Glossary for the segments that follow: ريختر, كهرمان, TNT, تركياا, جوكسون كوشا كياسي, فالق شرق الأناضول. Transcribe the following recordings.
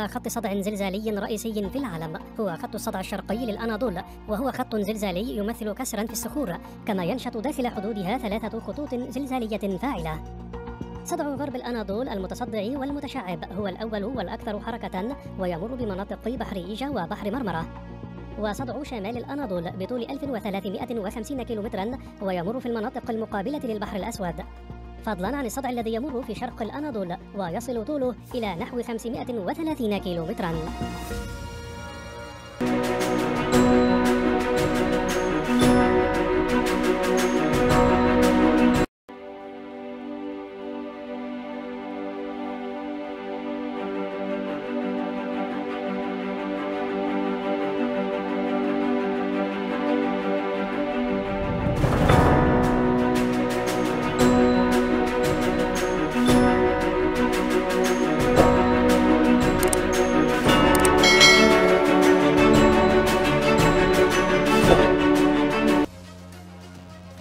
على خط صدع زلزالي رئيسي في العالم هو خط الصدع الشرقي للأناضول، وهو خط زلزالي يمثل كسرا في الصخور، كما ينشط داخل حدودها 3 خطوط زلزالية فاعلة. صدع غرب الأناضول المتصدع والمتشعب هو الأول والأكثر حركة، ويمر بمناطق بحر إيجا وبحر مرمرة. وصدع شمال الأناضول بطول 1350 كيلومترا، ويمر في المناطق المقابلة للبحر الأسود، فضلا عن الصدع الذي يمر في شرق الأناضول ويصل طوله إلى نحو 530 كيلومترا.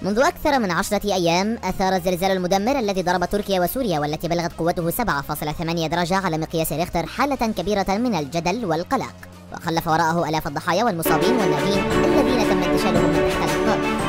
منذ أكثر من 10 أيام أثار الزلزال المدمر الذي ضرب تركيا وسوريا، والتي بلغت قوته 7.8 درجة على مقياس ريختر، حالة كبيرة من الجدل والقلق، وخلف وراءه آلاف الضحايا والمصابين واللاجئين الذين تم انتشالهم من تحت الأنقاض.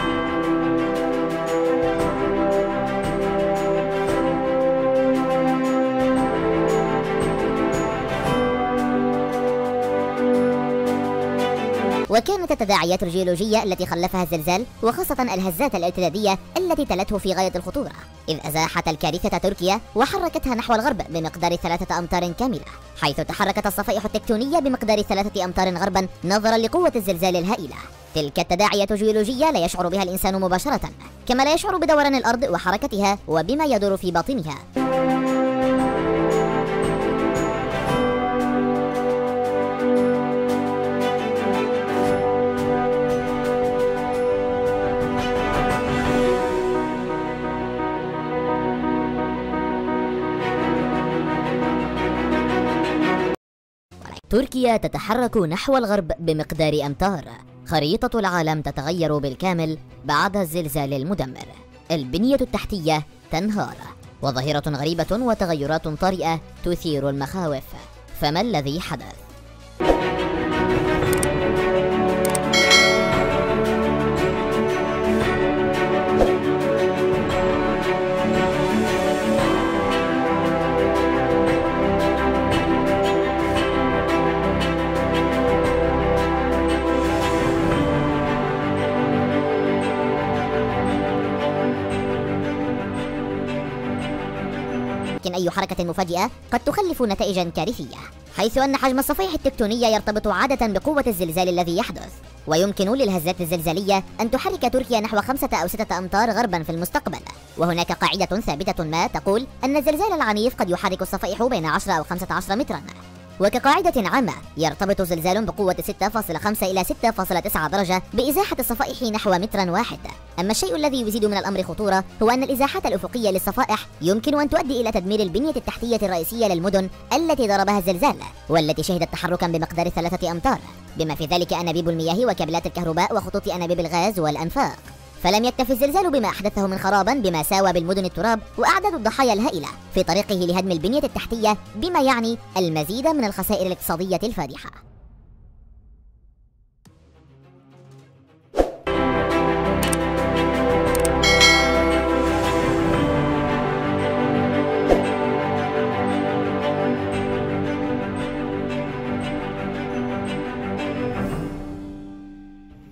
وكانت التداعيات الجيولوجية التي خلفها الزلزال، وخاصة الهزات الارتدادية التي تلته، في غاية الخطورة، إذ أزاحت الكارثة تركيا وحركتها نحو الغرب بمقدار 3 أمتار كاملة، حيث تحركت الصفائح التكتونية بمقدار 3 أمتار غربا نظرا لقوة الزلزال الهائلة. تلك التداعيات الجيولوجية لا يشعر بها الإنسان مباشرة، كما لا يشعر بدوران الأرض وحركتها وبما يدور في باطنها. تركيا تتحرك نحو الغرب بمقدار أمتار. خريطة العالم تتغير بالكامل بعد الزلزال المدمر. البنية التحتية تنهار، وظاهرة غريبة وتغيرات طارئة تثير المخاوف. فما الذي حدث؟ لكن أي حركة مفاجئة قد تخلف نتائجا كارثية، حيث أن حجم الصفائح التكتونية يرتبط عادة بقوة الزلزال الذي يحدث، ويمكن للهزات الزلزالية أن تحرك تركيا نحو 5 أو 6 أمتار غربا في المستقبل. وهناك قاعدة ثابتة ما تقول أن الزلزال العنيف قد يحرك الصفائح بين 10 أو 15 مترا. وكقاعدة عامة يرتبط زلزال بقوة 6.5 إلى 6.9 درجة بإزاحة الصفائح نحو متر واحد. أما الشيء الذي يزيد من الأمر خطورة هو أن الإزاحات الأفقية للصفائح يمكن أن تؤدي إلى تدمير البنية التحتية الرئيسية للمدن التي ضربها الزلزال، والتي شهدت تحركا بمقدار 3 أمتار، بما في ذلك أنابيب المياه وكابلات الكهرباء وخطوط أنابيب الغاز والأنفاق. فلم يكتف الزلزال بما أحدثه من خرابا بما ساوى بالمدن التراب وأعداد الضحايا الهائلة، في طريقه لهدم البنية التحتية، بما يعني المزيد من الخسائر الاقتصادية الفادحة.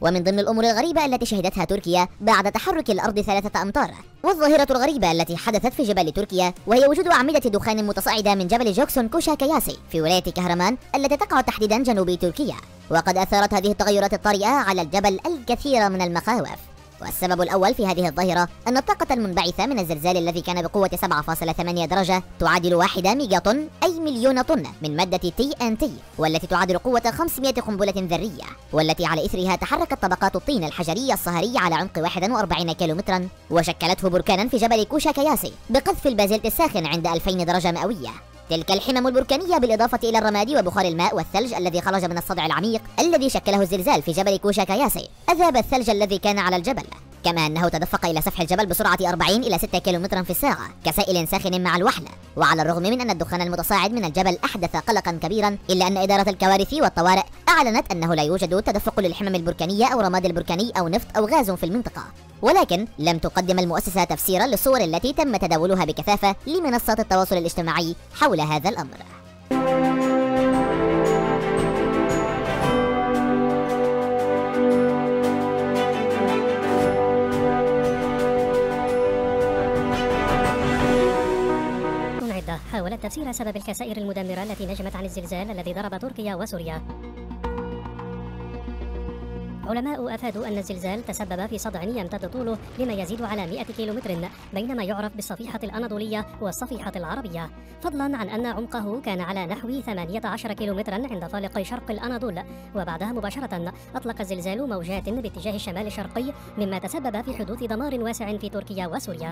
ومن ضمن الأمور الغريبة التي شهدتها تركيا بعد تحرك الأرض 3 أمتار، والظاهرة الغريبة التي حدثت في جبل تركيا، وهي وجود أعمدة دخان متصاعدة من جبل جوكسون كوشا كياسي في ولاية كهرمان، التي تقع تحديدا جنوب تركيا. وقد أثارت هذه التغيرات الطارئة على الجبل الكثير من المخاوف. والسبب الأول في هذه الظاهرة أن الطاقة المنبعثة من الزلزال الذي كان بقوة 7.8 درجة تعادل 1 ميجا طن، أي مليون طن من مادة TNT، والتي تعادل قوة 500 قنبلة ذرية، والتي على إثرها تحركت طبقات الطين الحجري الصهري على عمق 41 كيلومترا، وشكلته بركانا في جبل كوشا كياسي بقذف البازلت الساخن عند 2000 درجة مئوية. تلك الحمم البركانية بالإضافة إلى الرماد وبخار الماء والثلج الذي خرج من الصدع العميق الذي شكله الزلزال في جبل كوشا كياسي أذهب الثلج الذي كان على الجبل، كما أنه تدفق إلى سفح الجبل بسرعة 40 إلى 6 كيلومترا في الساعة كسائل ساخن مع الوحلة. وعلى الرغم من أن الدخان المتصاعد من الجبل أحدث قلقا كبيرا، إلا أن إدارة الكوارث والطوارئ أعلنت أنه لا يوجد تدفق للحمم البركانية أو رماد البركاني أو نفط أو غاز في المنطقة. ولكن لم تقدم المؤسسة تفسيرا للصور التي تم تداولها بكثافة لمنصات التواصل الاجتماعي حول هذا الأمر. حاولت تفسير سبب الخسائر المدمرة التي نجمت عن الزلزال الذي ضرب تركيا وسوريا. علماء أفادوا أن الزلزال تسبب في صدع يمتد طوله لما يزيد على 100 كيلومتر بينما يعرف بالصفيحة الأناضولية والصفيحة العربية، فضلا عن أن عمقه كان على نحو 18 كيلومترا عند فالق شرق الأناضول. وبعدها مباشرة أطلق الزلزال موجات باتجاه الشمال الشرقي، مما تسبب في حدوث دمار واسع في تركيا وسوريا.